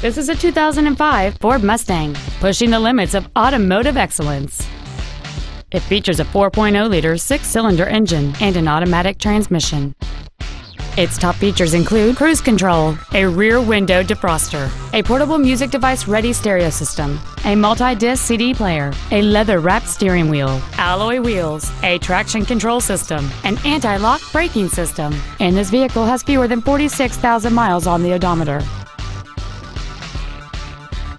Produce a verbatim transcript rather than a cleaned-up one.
This is a two thousand five Ford Mustang, pushing the limits of automotive excellence. It features a four point oh liter six-cylinder engine and an automatic transmission. Its top features include cruise control, a rear window defroster, a portable music device-ready stereo system, a multi-disc C D player, a leather-wrapped steering wheel, alloy wheels, a traction control system, an anti-lock braking system, and this vehicle has fewer than forty-six thousand miles on the odometer.